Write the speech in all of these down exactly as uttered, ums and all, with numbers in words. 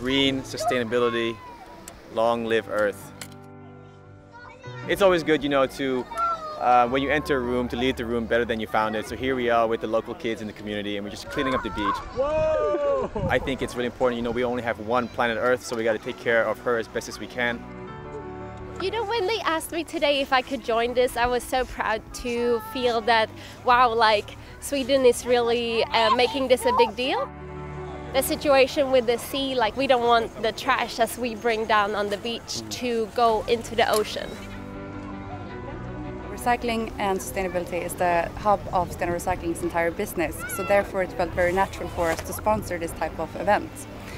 green, sustainability, long live Earth. It's always good, you know, to, uh, when you enter a room, to leave the room better than you found it. So here we are with the local kids in the community, and we're just cleaning up the beach. Whoa! I think it's really important, you know, we only have one planet Earth, so we got to take care of her as best as we can. You know, when they asked me today if I could join this, I was so proud to feel that, wow, like, Sweden is really uh, making this a big deal. The situation with the sea, like, we don't want the trash as we bring down on the beach to go into the ocean. Recycling and sustainability is the hub of Stena Recycling's entire business, so therefore it felt very natural for us to sponsor this type of event.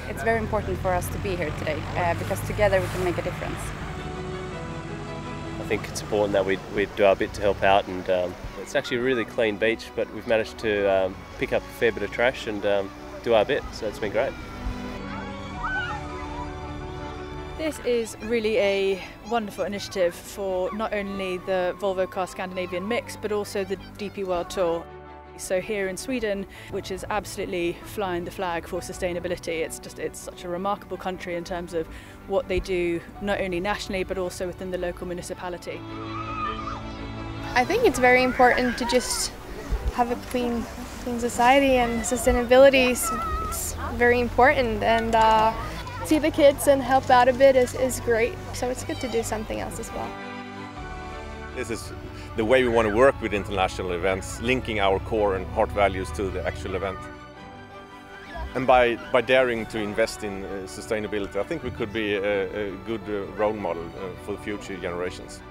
It's very important for us to be here today, uh, because together we can make a difference. I think it's important that we, we do our bit to help out, and um, it's actually a really clean beach, but we've managed to um, pick up a fair bit of trash and um, do our bit, so it's been great. This is really a wonderful initiative for not only the Volvo Car Scandinavian mix but also the D P World Tour. So here in Sweden, which is absolutely flying the flag for sustainability, it's just it's such a remarkable country in terms of what they do, not only nationally but also within the local municipality. I think it's very important to just have a clean clean society, and sustainability is it's very important, and uh, see the kids and help out a bit is, is great, so it's good to do something else as well. This is the way we want to work with international events, linking our core and heart values to the actual event. And by, by daring to invest in uh, sustainability, I think we could be a, a good uh, role model uh, for future generations.